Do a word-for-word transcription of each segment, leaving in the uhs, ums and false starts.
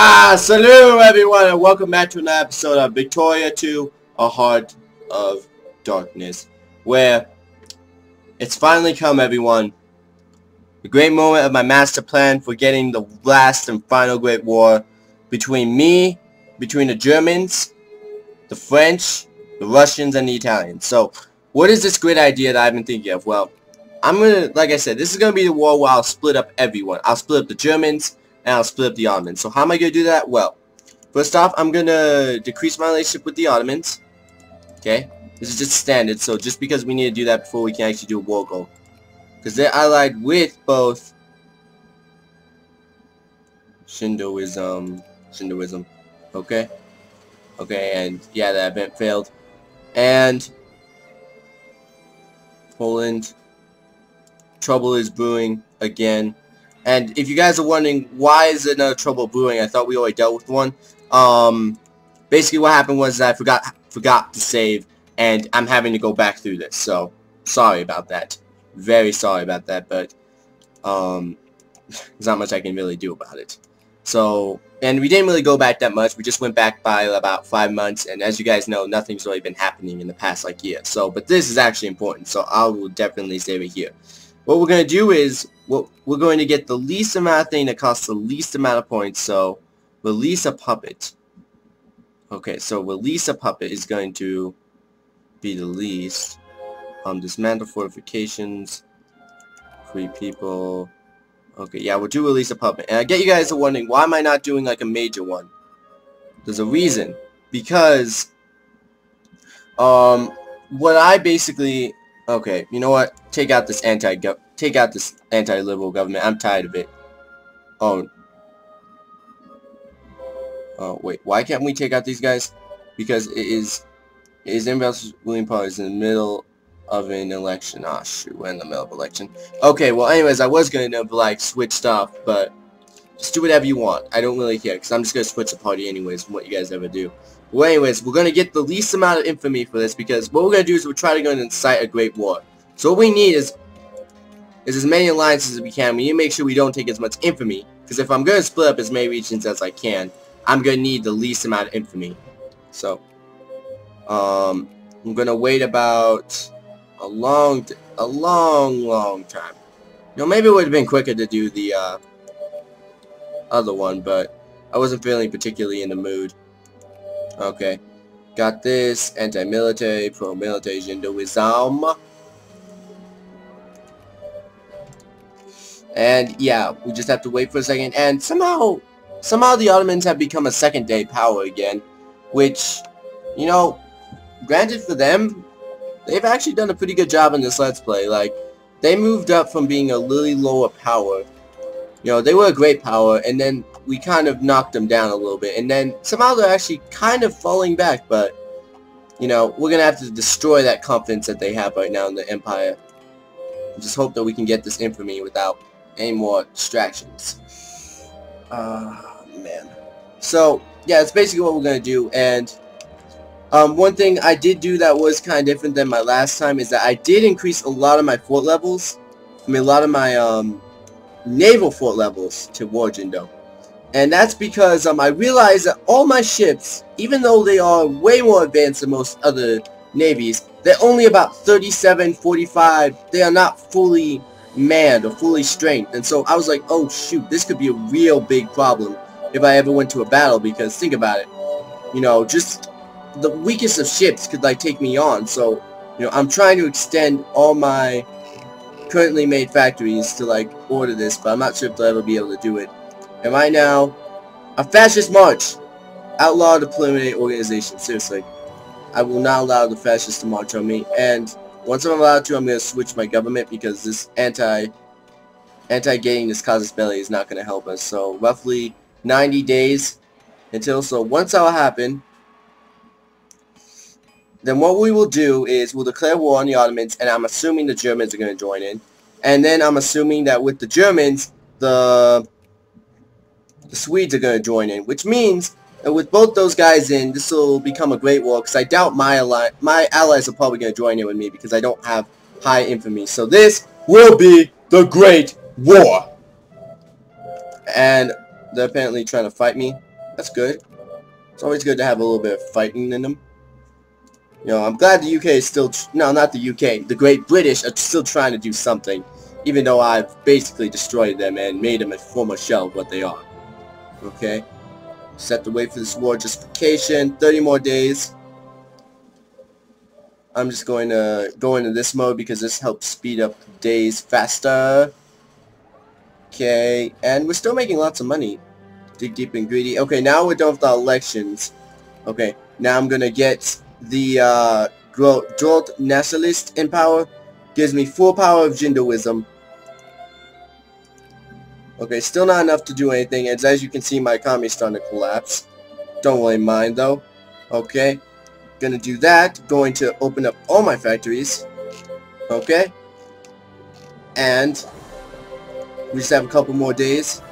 Ah, salut everyone, and welcome back to another episode of Victoria two, A Heart of Darkness, where it's finally come, everyone. The great moment of my master plan for getting the last and final great war between me, between the Germans, the French, the Russians, and the Italians. So, what is this great idea that I've been thinking of? Well, I'm gonna, like I said, this is gonna be the war where I'll split up everyone. I'll split up the Germans, and I'll split up the Ottomans. So how am I going to do that? Well, first off, I'm going to decrease my relationship with the Ottomans. Okay? This is just standard, so just because we need to do that before we can actually do a war goal. Because they're allied with both Shindoism. Shindoism. Okay? Okay, and yeah, that event failed. And Poland. Trouble is brewing again. And if you guys are wondering, why is there another trouble brewing? I thought we already dealt with one. Um, basically what happened was that I forgot forgot to save, and I'm having to go back through this. So, sorry about that. Very sorry about that, but um, there's not much I can really do about it. So, and we didn't really go back that much. We just went back by about five months, and as you guys know, nothing's really been happening in the past, like, year. So, but this is actually important, so I will definitely save it here. What we're going to do is, well, we're going to get the least amount of thing that costs the least amount of points, so release a puppet. Okay, so release a puppet is going to be the least. Um, dismantle fortifications, free people. Okay, yeah, we'll do release a puppet. And I get you guys are wondering, why am I not doing like a major one? There's a reason. Because, um, what I basically... Okay, you know what? Take out this anti-go- take out this anti-liberal government. I'm tired of it. Oh. Oh, wait. Why can't we take out these guys? Because it is... It is Imperialist ruling party is in the middle of an election. Ah, oh, shoot. We're in the middle of election. Okay, well, anyways, I was going to, like, switch stuff, but... Just do whatever you want. I don't really care, because I'm just going to switch the party anyways from what you guys ever do. Well, anyways, we're going to get the least amount of infamy for this, because what we're going to do is we're trying to incite a great war. So what we need is is as many alliances as we can. We need to make sure we don't take as much infamy, because if I'm going to split up as many regions as I can, I'm going to need the least amount of infamy. So, um, I'm going to wait about a long, a long, long time. You know, maybe it would have been quicker to do the, uh, other one, but I wasn't feeling particularly in the mood. Okay, got this anti-military, pro-military jingoism, and yeah, we just have to wait for a second. And somehow, somehow the Ottomans have become a second-day power again, which, you know, granted for them, they've actually done a pretty good job in this Let's Play. Like, they moved up from being a really lower power. You know, they were a great power, and then we kind of knocked them down a little bit, and then somehow they're actually kind of falling back, but, you know, we're going to have to destroy that confidence that they have right now in the Empire. Just hope that we can get this infamy without any more distractions. Ah, uh, man. So, yeah, that's basically what we're going to do, and um, one thing I did do that was kind of different than my last time is that I did increase a lot of my fort levels. I mean, a lot of my, um... naval fort levels to Warjindo, and that's because um, I realized that all my ships, even though they are way more advanced than most other navies, they're only about thirty-seven, forty-five, they are not fully manned or fully strength, and so I was like, oh shoot, this could be a real big problem if I ever went to a battle, because think about it, you know, just the weakest of ships could like take me on. So, you know, I'm trying to extend all my currently made factories to like order this, but I'm not sure if they'll ever be able to do it. And right now, a fascist march, outlaw the preliminary organization. Seriously, I will not allow the fascists to march on me. And once I'm allowed to, I'm going to switch my government, because this anti anti getting this causes belly is not going to help us. So roughly ninety days until. So once that'll happen, then what we will do is we'll declare war on the Ottomans, and I'm assuming the Germans are going to join in. And then I'm assuming that with the Germans, the, the Swedes are going to join in, which means that with both those guys in, this will become a great war, because I doubt my, ally my allies are probably going to join in with me, because I don't have high infamy. So this will be the Great War. And they're apparently trying to fight me, That's good. It's always good to have a little bit of fighting in them. You know, I'm glad the U K is still... Tr no, not the U K. The Great British are still trying to do something, even though I've basically destroyed them and made them a former shell of what they are. Okay? Set the way for this war justification. thirty more days. I'm just going to go into this mode because this helps speed up days faster. Okay, and we're still making lots of money. Dig deep and greedy. Okay, now we're done with the elections. Okay, now I'm going to get the uh, Drolt Nationalist in power. Gives me full power of jingoism. Okay, still not enough to do anything. As, as you can see, my economy is starting to collapse. Don't really mind, though. Okay. Gonna do that. Going to open up all my factories. Okay. And we just have a couple more days.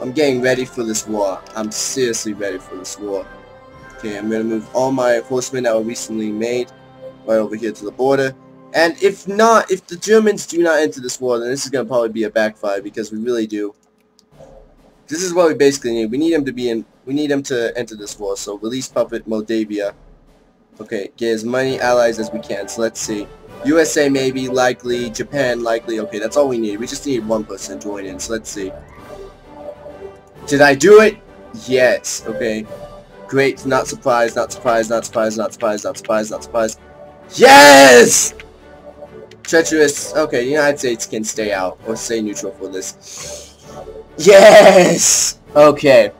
I'm getting ready for this war. I'm seriously ready for this war. Okay, I'm gonna move all my horsemen that were recently made right over here to the border. And if not, if the Germans do not enter this war, then this is gonna probably be a backfire because we really do. This is what we basically need. We need them to be in. We need them to enter this war. So release puppet Moldavia. Okay, get as many allies as we can. So let's see. U S A maybe, likely. Japan likely. Okay, that's all we need. We just need one person to join in. So let's see. Did I do it? Yes. Okay. Great. Not surprised. Not surprised. Not surprised. Not surprised. Not surprised. Not surprised. Yes. Treacherous. Okay, the United States can stay out or stay neutral for this. Yes! Okay.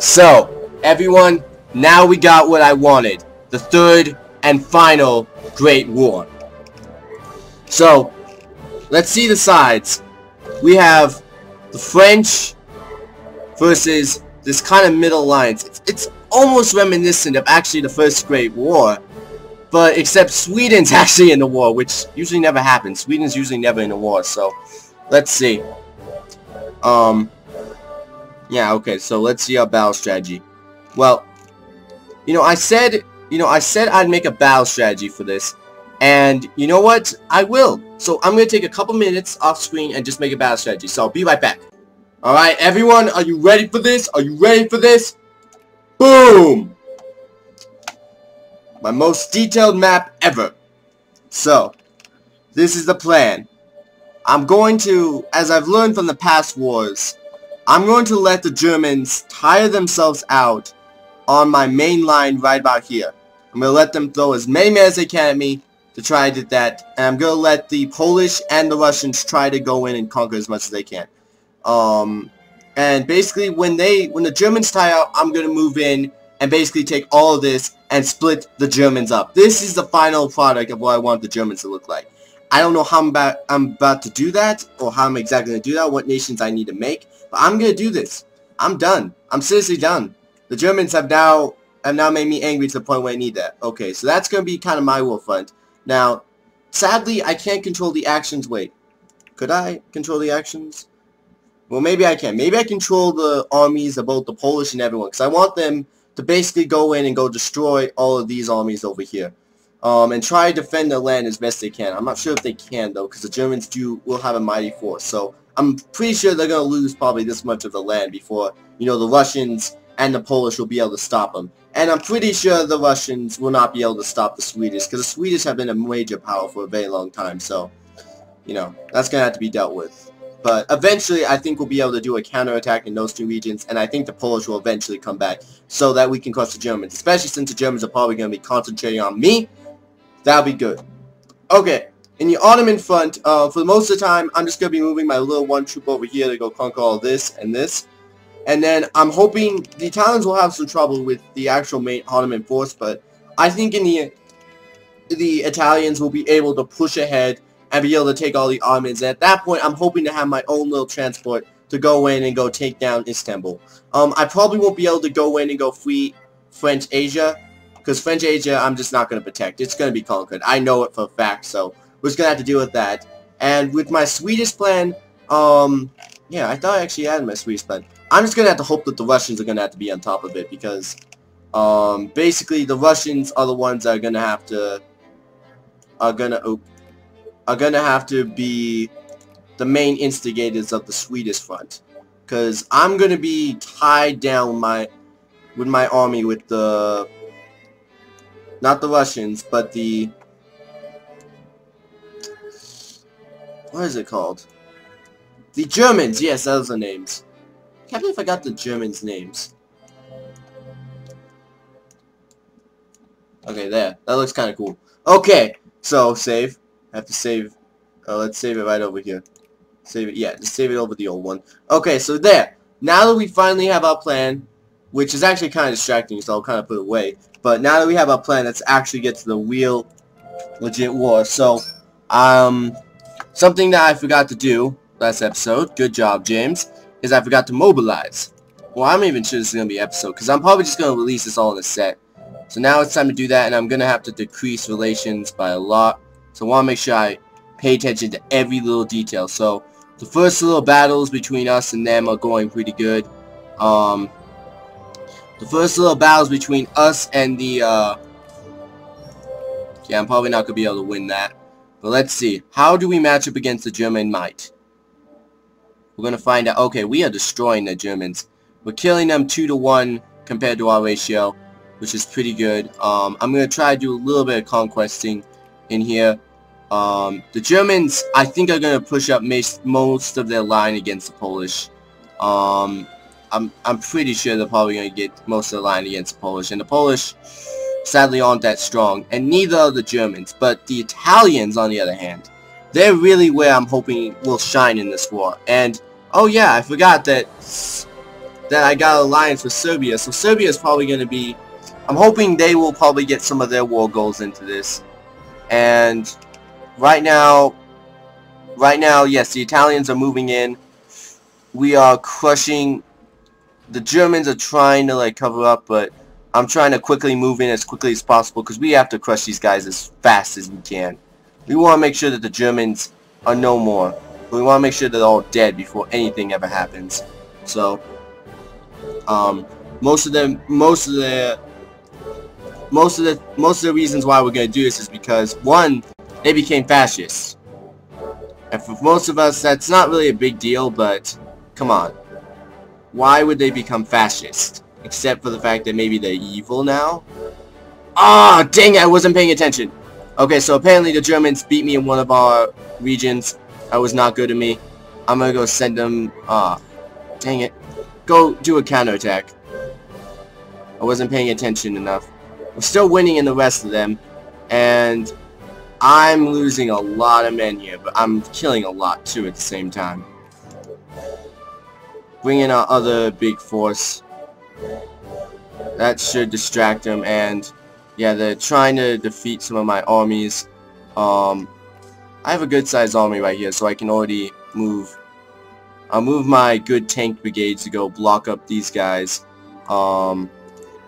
So, everyone, now we got what I wanted. The third and final Great War. So, let's see the sides. We have the French versus this kind of middle alliance. It's, it's almost reminiscent of actually the First Great War, but except Sweden's actually in the war, which usually never happens. Sweden's usually never in the war, so let's see. Um, yeah, okay, so let's see our battle strategy. Well, you know, I said, you know, I said I'd make a battle strategy for this, and you know what? I will. So I'm going to take a couple minutes off screen and just make a battle strategy, so I'll be right back. Alright, everyone, are you ready for this? Are you ready for this? Boom! My most detailed map ever. So, this is the plan. I'm going to, as I've learned from the past wars, I'm going to let the Germans tire themselves out on my main line right about here. I'm going to let them throw as many men as they can at me to try to do that, and I'm going to let the Polish and the Russians try to go in and conquer as much as they can. Um, and basically, when they, when the Germans tire out, I'm going to move in and basically take all of this and split the Germans up. This is the final product of what I want the Germans to look like. I don't know how I'm about, I'm about to do that, or how I'm exactly going to do that, what nations I need to make, but I'm going to do this. I'm done. I'm seriously done. The Germans have now have now made me angry to the point where I need that. Okay, so that's going to be kind of my war front. Now, sadly, I can't control the actions. Wait, could I control the actions? Well, maybe I can. Maybe I control the armies of both the Polish and everyone, because I want them to basically go in and go destroy all of these armies over here. Um, and try to defend their land as best they can. I'm not sure if they can, though, because the Germans do will have a mighty force. So I'm pretty sure they're going to lose probably this much of the land before, you know, the Russians and the Polish will be able to stop them. And I'm pretty sure the Russians will not be able to stop the Swedish, because the Swedish have been a major power for a very long time. So, you know, that's going to have to be dealt with. But eventually, I think we'll be able to do a counterattack in those two regions, and I think the Polish will eventually come back so that we can crush the Germans, especially since the Germans are probably going to be concentrating on me. That'll be good. Okay, in the Ottoman front, uh, for most of the time, I'm just going to be moving my little one troop over here to go conquer all this and this. And then I'm hoping the Italians will have some trouble with the actual main Ottoman force, but I think in the the Italians will be able to push ahead and be able to take all the Ottomans. And at that point, I'm hoping to have my own little transport to go in and go take down Istanbul. Um, I probably won't be able to go in and go free French Asia, because French Asia, I'm just not going to protect. It's going to be conquered. I know it for a fact, so we're just going to have to deal with that. And with my Swedish plan, um, yeah, I thought I actually had my Swedish plan. I'm just going to have to hope that the Russians are going to have to be on top of it, because um, basically the Russians are the ones that are going to have to, are going to, oh, are going to have to be the main instigators of the Swedish front. because I'm gonna be tied down with my with my army with the not the Russians but the what is it called the Germans. Yes, those are the names. I can't believe I got the Germans' names. Okay, there. That looks kind of cool. Okay, so save. I have to save. Uh, let's save it right over here. Save it. Yeah, just save it over the old one. Okay, so there. Now that we finally have our plan, which is actually kind of distracting, so I'll kind of put it away. But now that we have our plan, let's actually get to the real, legit war. So, um, something that I forgot to do last episode. Good job, James. Is I forgot to mobilize. Well, I'm not even sure this is gonna be an episode because I'm probably just gonna release this all in a set. So now it's time to do that, and I'm gonna have to decrease relations by a lot. So I wanna make sure I pay attention to every little detail. So the first little battles between us and them are going pretty good. Um, the first little battles between us and the uh, yeah, I'm probably not gonna be able to win that. But let's see. How do we match up against the German might? We're gonna find out. Okay, we are destroying the Germans. We're killing them two to one compared to our ratio, which is pretty good. Um, I'm gonna try to do a little bit of conquesting in here. Um, the Germans, I think, are gonna push up most of their line against the Polish. Um, I'm I'm pretty sure they're probably gonna get most of the line against the Polish, and the Polish, sadly, aren't that strong, and neither are the Germans. But the Italians, on the other hand, they're really where I'm hoping will shine in this war. And, oh yeah, I forgot that that I got an alliance with Serbia. So Serbia is probably going to be... I'm hoping they will probably get some of their war goals into this. And right now, right now, yes, the Italians are moving in. We are crushing... The Germans are trying to, like, cover up, but I'm trying to quickly move in as quickly as possible because we have to crush these guys as fast as we can. We want to make sure that the Germans are no more. We want to make sure they're all dead before anything ever happens. So, um, most of them, most of the, most of the, most of the reasons why we're going to do this is because, one, they became fascists. And for most of us, that's not really a big deal, but, come on. Why would they become fascist? Except for the fact that maybe they're evil now? Ah, dang it, I wasn't paying attention. Okay, so apparently the Germans beat me in one of our regions. That was not good to me. I'm gonna go send them... Ah, uh, dang it. Go do a counterattack. I wasn't paying attention enough. We're still winning in the rest of them. And I'm losing a lot of men here, but I'm killing a lot too at the same time. Bring in our other big force. That should distract them and... Yeah, they're trying to defeat some of my armies. Um, I have a good-sized army right here, so I can already move. I'll move my good tank brigades to go block up these guys. Um,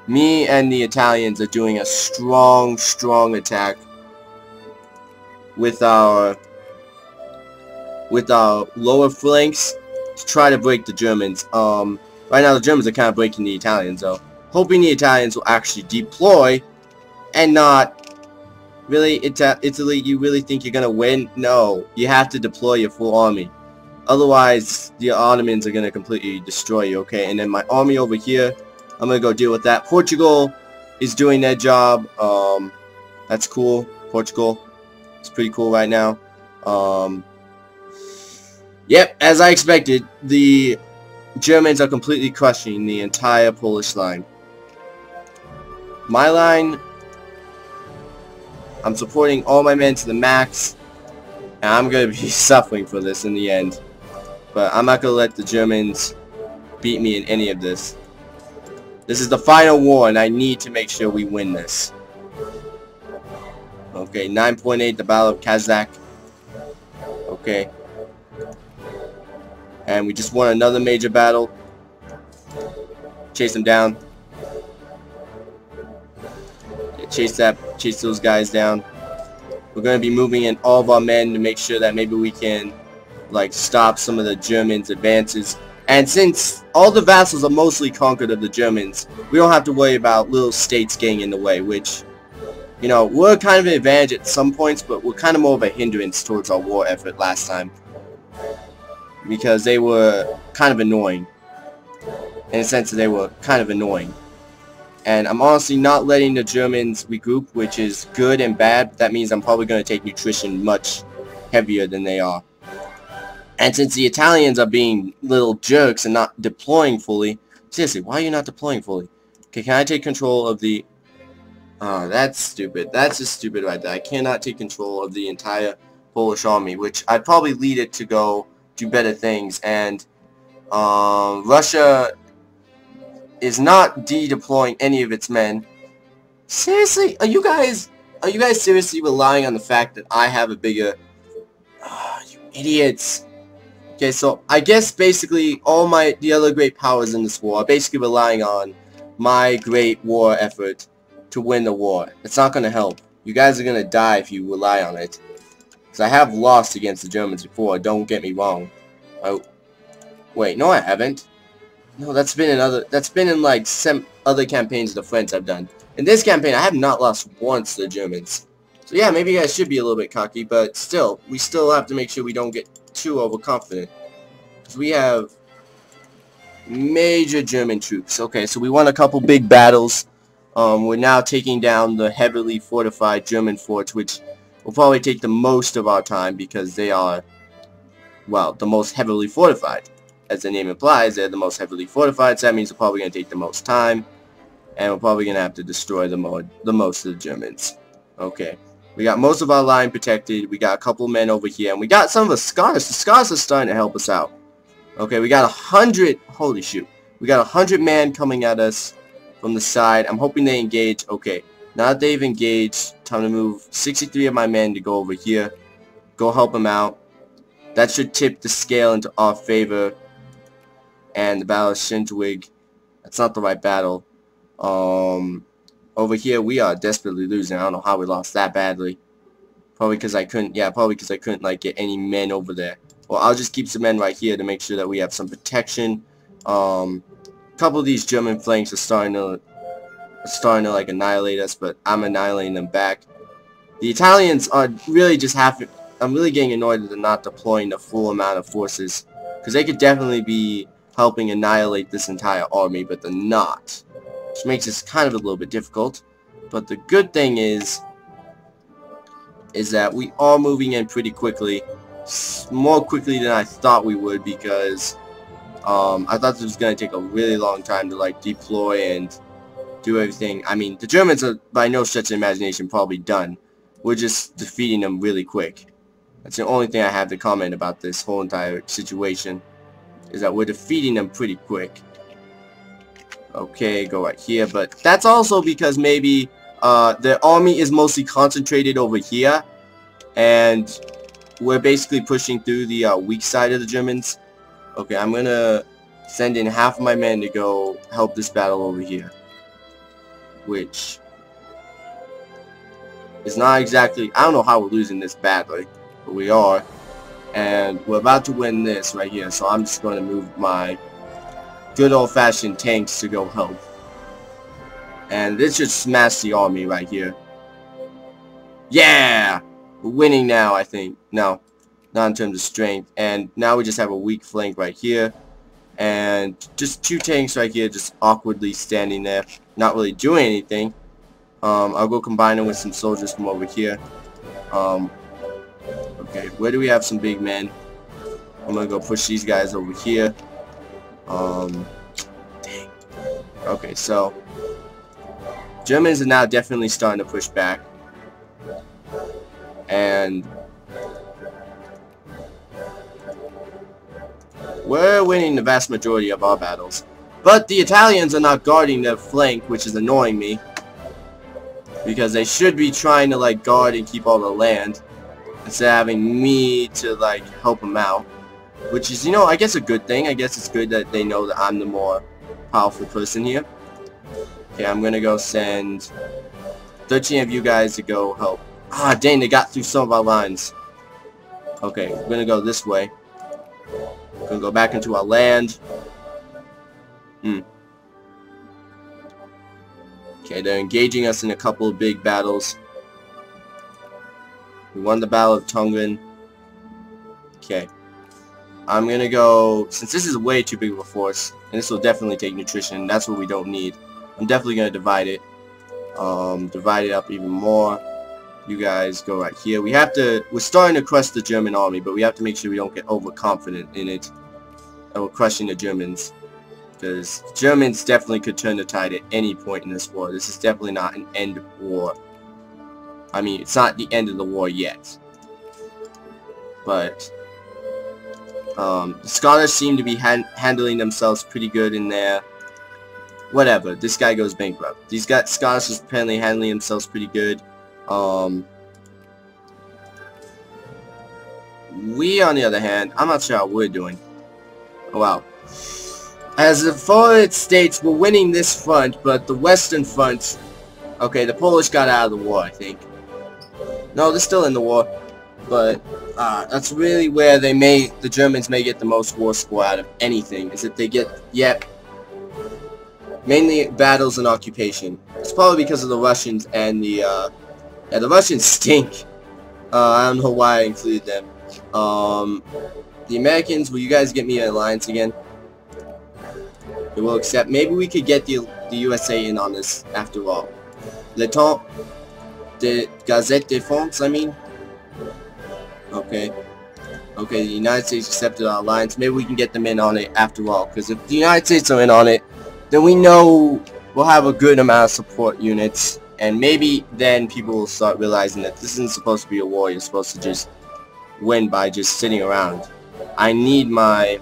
me and the Italians are doing a strong, strong attack with our with our lower flanks to try to break the Germans. Um, right now, the Germans are kind of breaking the Italians, though. Hoping the Italians will actually deploy. And not really, Ita Italy. You really think you're gonna win? No, you have to deploy your full army. Otherwise, the Ottomans are gonna completely destroy you. Okay, and then my army over here, I'm gonna go deal with that. Portugal is doing their job. Um, that's cool. Portugal, it's pretty cool right now. Um, yep, as I expected, the Germans are completely crushing the entire Polish line. My line. I'm supporting all my men to the max, and I'm going to be suffering for this in the end. But I'm not going to let the Germans beat me in any of this. This is the final war, and I need to make sure we win this. Okay, nine point eight, the Battle of Kazakh. Okay. And we just won another major battle. Chase them down. Chase that, chase those guys down. We're going to be moving in all of our men to make sure that maybe we can, like, stop some of the Germans' advances. And since all the vassals are mostly conquered of the Germans, we don't have to worry about little states getting in the way, which, you know, we're kind of an advantage at some points, but we're kind of more of a hindrance towards our war effort last time. because they were kind of annoying. In a sense that they were kind of annoying. And I'm honestly not letting the Germans regroup, which is good and bad, but that means I'm probably going to take nutrition much heavier than they are. And since the Italians are being little jerks and not deploying fully, seriously, why are you not deploying fully? Okay, can I take control of the... Oh, that's stupid. That's just stupid right there. I cannot take control of the entire Polish army, which I'd probably lead it to go do better things. And um, Russia is not de-deploying any of its men. Seriously? Are you guys... Are you guys seriously relying on the fact that I have a bigger... Oh, you idiots. Okay, so I guess basically all my the other great powers in this war are basically relying on my great war effort to win the war. It's not going to help. You guys are going to die if you rely on it. Because I have lost against the Germans before, don't get me wrong. Oh, wait, no I haven't. No, that's been in other, that's been in like some other campaigns of the French I've done. In this campaign, I have not lost once to the Germans. So yeah, maybe you guys should be a little bit cocky, but still, we still have to make sure we don't get too overconfident, because we have major German troops. Okay, so we won a couple big battles. Um, we're now taking down the heavily fortified German forts, which will probably take the most of our time because they are, well, the most heavily fortified. As the name implies, they're the most heavily fortified, so that means we're probably going to take the most time, and we're probably going to have to destroy the, mo the most of the Germans. Okay. We got most of our line protected, we got a couple men over here, and we got some of the Scots. The Scots are starting to help us out. Okay, we got a hundred, holy shoot, we got a hundred men coming at us from the side. I'm hoping they engage. Okay, now that they've engaged, time to move sixty-three of my men to go over here, go help them out. That should tip the scale into our favor, and the Battle of Schleswig, that's not the right battle. Um... Over here, we are desperately losing. I don't know how we lost that badly. Probably because I couldn't, yeah, probably because I couldn't, like, get any men over there. Well, I'll just keep some men right here to make sure that we have some protection. Um, a couple of these German flanks are starting to, starting to, like, annihilate us, but I'm annihilating them back. The Italians are really just half, I'm really getting annoyed that they're not deploying the full amount of forces. Because they could definitely be helping annihilate this entire army, but they're not. Which makes this kind of a little bit difficult, but the good thing is is that we are moving in pretty quickly, more quickly than I thought we would, because um, I thought this was going to take a really long time to like deploy and do everything. I mean, the Germans are by no stretch of the imagination probably done. We're just defeating them really quick. That's the only thing I have to comment about this whole entire situation, is that we're defeating them pretty quick. Okay, go right here, but that's also because maybe uh, the army is mostly concentrated over here, and we're basically pushing through the uh, weak side of the Germans. Okay, I'm gonna send in half of my men to go help this battle over here, which is not exactly, I don't know how we're losing this badly, but we are, and we're about to win this right here, so I'm just gonna move my good old-fashioned tanks to go help. And this should smash the army right here. Yeah! We're winning now, I think. No, not in terms of strength. And now we just have a weak flank right here. And just two tanks right here just awkwardly standing there, not really doing anything. Um, I'll go combine them with some soldiers from over here. Um, okay, where do we have some big men? I'm gonna go push these guys over here. Um, dang. Okay, so Germans are now definitely starting to push back, and we're winning the vast majority of our battles. But the Italians are not guarding their flank, which is annoying me, because they should be trying to like guard and keep all the land instead of having me to like help them out. Which is, you know, I guess a good thing. I guess it's good that they know that I'm the more powerful person here. Okay, I'm gonna go send thirteen of you guys to go help. Ah, dang, they got through some of our lines. Okay, we're gonna go this way. We're gonna go back into our land. Hmm. Okay, they're engaging us in a couple of big battles. We won the Battle of Tongren. Okay. I'm gonna go, since this is way too big of a force, and this will definitely take nutrition, that's what we don't need. I'm definitely gonna divide it. Um, divide it up even more. You guys go right here. We have to, we're starting to crush the German army, but we have to make sure we don't get overconfident in it. And we're crushing the Germans. Because Germans definitely could turn the tide at any point in this war. This is definitely not an end war. I mean, it's not the end of the war yet. But um, the Scottish seem to be han handling themselves pretty good in there. Whatever, this guy goes bankrupt. These guys, Scottish is apparently handling themselves pretty good. Um, we, on the other hand, I'm not sure how we're doing. Oh, wow. As the forward states, we're winning this front, but the Western front... Okay, the Polish got out of the war, I think. No, they're still in the war, but uh, that's really where they may, the Germans may get the most war score out of anything, is if they get, yep, mainly battles and occupation. It's probably because of the Russians and the, uh, yeah, the Russians stink. Uh, I don't know why I included them. Um, the Americans, will you guys get me an alliance again? They will accept. Maybe we could get the, the U S A in on this after all. Le Temps de Gazette de France, I mean. Okay. Okay, the United States accepted our alliance. Maybe we can get them in on it after all. Because if the United States are in on it, then we know we'll have a good amount of support units. And maybe then people will start realizing that this isn't supposed to be a war. You're supposed to just win by just sitting around. I need my...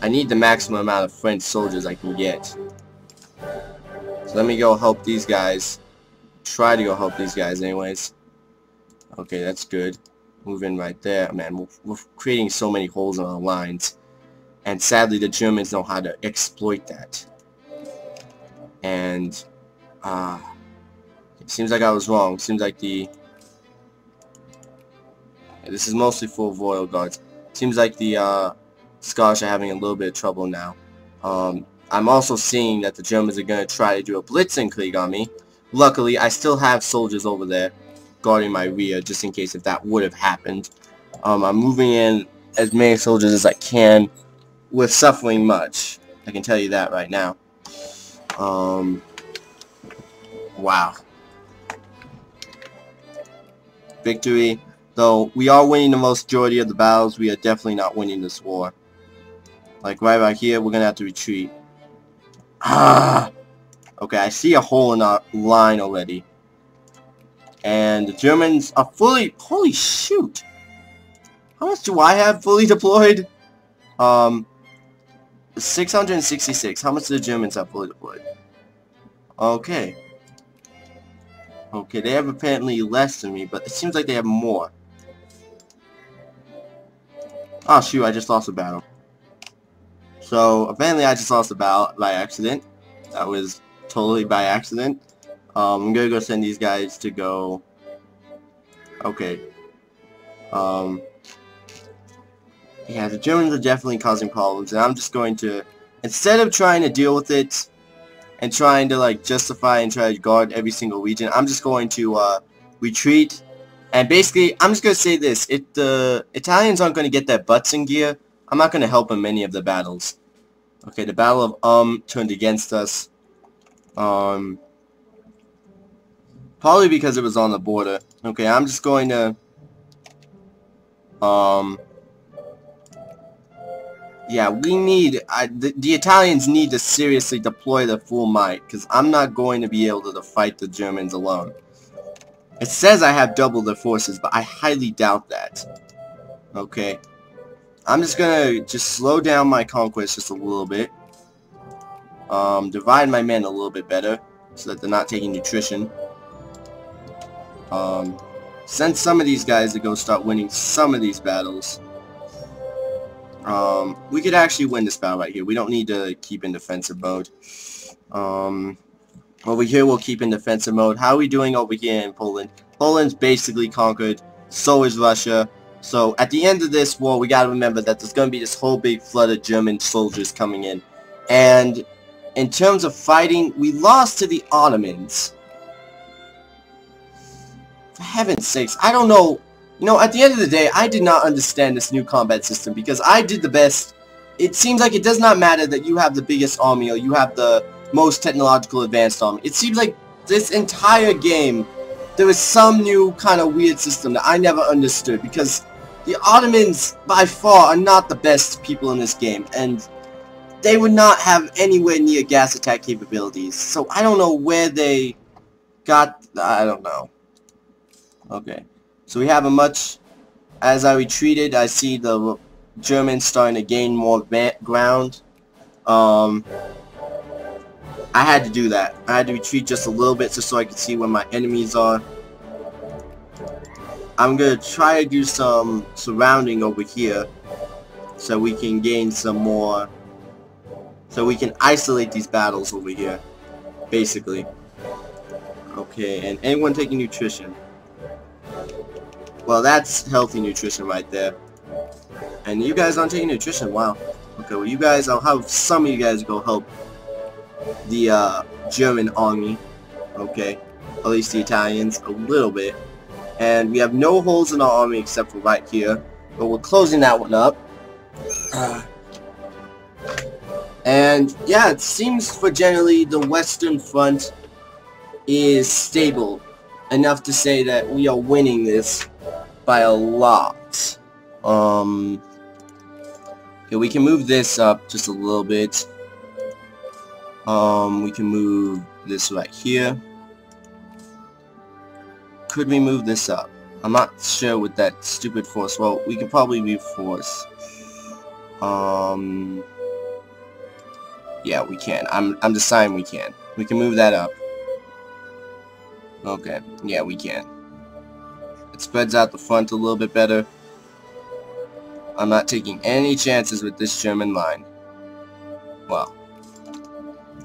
I need the maximum amount of French soldiers I can get. So let me go help these guys. Try to go help these guys anyways. Okay, that's good. Move in right there. Man, we're, we're creating so many holes in our lines. And sadly, the Germans know how to exploit that. And, uh, it seems like I was wrong. It seems like the... Yeah, this is mostly full of Royal Guards. It seems like the, uh, Scottish are having a little bit of trouble now. Um, I'm also seeing that the Germans are going to try to do a Blitzkrieg on me. Luckily, I still have soldiers over there guarding my rear, just in case if that would have happened. Um, I'm moving in as many soldiers as I can. We're suffering much. I can tell you that right now. Um, wow. Victory. Though we are winning the majority of the battles, we are definitely not winning this war. Like right out here, we're going to have to retreat. Ah! Okay, I see a hole in our line already. And the Germans are fully... Holy shoot! How much do I have fully deployed? Um, six hundred sixty-six. How much do the Germans have fully deployed? Okay. Okay, they have apparently less than me, but it seems like they have more. Oh shoot, I just lost a battle. So, apparently I just lost a battle by accident. That was totally by accident. Um, I'm gonna go send these guys to go... Okay. Um... Yeah, the Germans are definitely causing problems, and I'm just going to, instead of trying to deal with it, and trying to, like, justify and try to guard every single region, I'm just going to, uh, retreat, and basically, I'm just going to say this, if the Italians aren't going to get their butts in gear, I'm not going to help in any of the battles. Okay, the Battle of Um turned against us, um, probably because it was on the border. Okay, I'm just going to, um... Yeah, we need, I, the, the Italians need to seriously deploy their full might, because I'm not going to be able to, to fight the Germans alone. It says I have double their forces, but I highly doubt that. Okay. I'm just going to just slow down my conquest just a little bit. Um, divide my men a little bit better, so that they're not taking nutrition. Um, send some of these guys to go start winning some of these battles. Um, we could actually win this battle right here. We don't need to keep in defensive mode. Um, over here we'll keep in defensive mode. How are we doing over here in Poland? Poland's basically conquered. So is Russia. So at the end of this war, we gotta remember that there's gonna be this whole big flood of German soldiers coming in. And in terms of fighting, we lost to the Ottomans. For heaven's sakes, I don't know You know, at the end of the day, I did not understand this new combat system because I did the best. It seems like it does not matter that you have the biggest army or you have the most technological advanced army. It seems like this entire game, there was some new kind of weird system that I never understood because the Ottomans by far are not the best people in this game, and they would not have anywhere near gas attack capabilities. So I don't know where they got... I don't know. Okay. So we have a much... As I retreated, I see the Germans starting to gain more ground. Um, I had to do that. I had to retreat just a little bit just so I could see where my enemies are. I'm going to try to do some surrounding over here so we can gain some more... So we can isolate these battles over here, basically. Okay, and anyone taking nutrition? Well, that's healthy nutrition right there. And you guys aren't taking nutrition, wow. Okay, well you guys, I'll have some of you guys go help the uh, German army. Okay, at least the Italians, a little bit. And we have no holes in our army except for right here. But we're closing that one up. Uh, And yeah, it seems for generally the Western Front is stable enough to say that we are winning this by a lot. Um, okay, we can move this up just a little bit. Um, we can move this right here. Could we move this up? I'm not sure with that stupid force. Well, we could probably move force. Um... Yeah, we can. I'm, I'm deciding we can. We can move that up. Okay. Yeah, we can. It spreads out the front a little bit better. I'm not taking any chances with this German line. Well,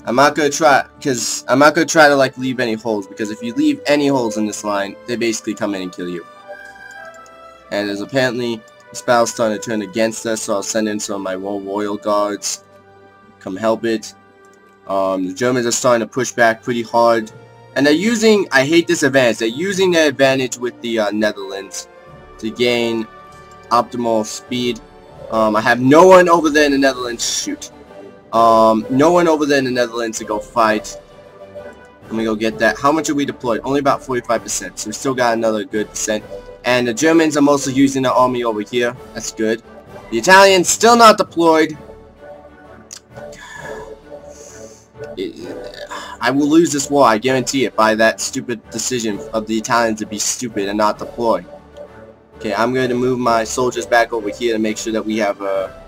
I'm not gonna try, because I'm not gonna try to like leave any holes, because if you leave any holes in this line, they basically come in and kill you. And there's apparently this battle's starting to turn against us, so I'll send in some of my Royal Guards. Come help it. Um, the Germans are starting to push back pretty hard. And they're using, I hate this advantage, they're using their advantage with the uh, Netherlands to gain optimal speed. Um, I have no one over there in the Netherlands, shoot. Um, no one over there in the Netherlands to go fight. Let me go get that. How much are we deployed? Only about forty-five percent, so we still got another good percent. And the Germans are mostly using their army over here. That's good. The Italians still not deployed. I will lose this war, I guarantee it, by that stupid decision of the Italians to be stupid and not deploy. Okay, I'm going to move my soldiers back over here to make sure that we have a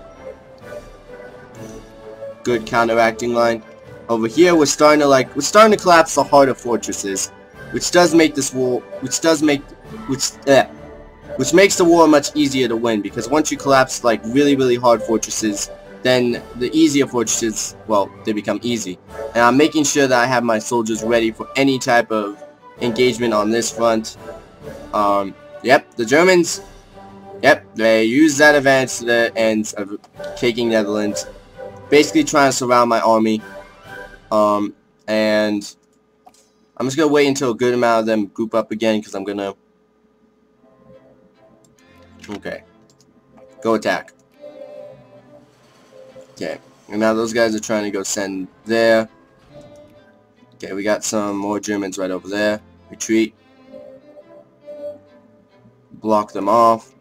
good counteracting line. Over here, we're starting to like we're starting to collapse the heart of fortresses, which does make this war, which does make, which, eh, which makes the war much easier to win because once you collapse like really, really hard fortresses, then the easier fortresses, well, they become easy. And I'm making sure that I have my soldiers ready for any type of engagement on this front. Um, yep, the Germans, yep, they use that advance to the ends of taking Netherlands. Basically trying to surround my army. Um, and I'm just going to wait until a good amount of them group up again because I'm going to... Okay. Go attack. Okay, and now those guys are trying to go send there. Okay, we got some more Germans right over there. Retreat. Block them off.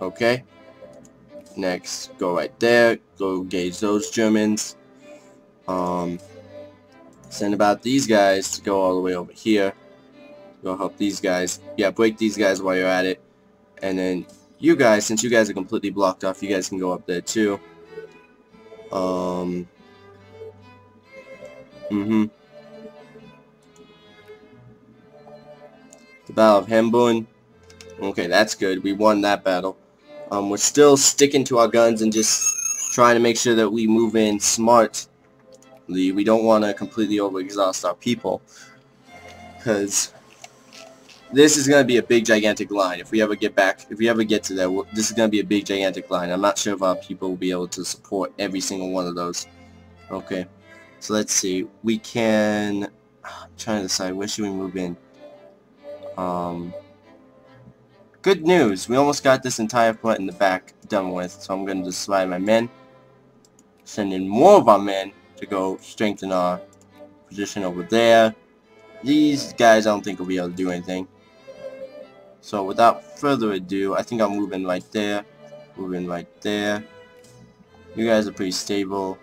Okay. Next, go right there. Go engage those Germans. Um, send about these guys to go all the way over here. Go help these guys. Yeah, break these guys while you're at it. And then you guys, since you guys are completely blocked off, you guys can go up there too. Um, mm-hmm. The Battle of Hambun. Okay, that's good. We won that battle. Um, we're still sticking to our guns and just trying to make sure that we move in smartly. We don't want to completely overexhaust our people. Because this is going to be a big, gigantic line. If we ever get back, if we ever get to that, this is going to be a big, gigantic line. I'm not sure if our people will be able to support every single one of those. Okay. So let's see. We can... I'm trying to decide. Where should we move in? Um, Good news, we almost got this entire front in the back done with, so I'm going to just slide my men, send in more of our men to go strengthen our position over there. These guys I don't think will be able to do anything. So without further ado, I think I'm moving right there, moving right there. You guys are pretty stable.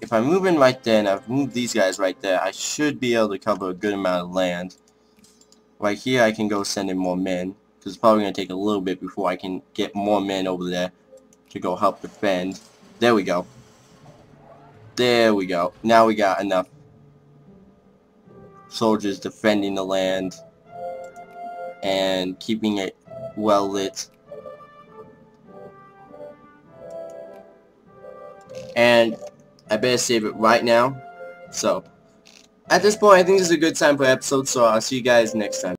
If I move in right there and I've moved these guys right there, I should be able to cover a good amount of land. Right here I can go send in more men, because it's probably going to take a little bit before I can get more men over there to go help defend. There we go. There we go. Now we got enough soldiers defending the land and keeping it well lit. And I better save it right now. So, at this point, I think this is a good time for episode, so I'll see you guys next time.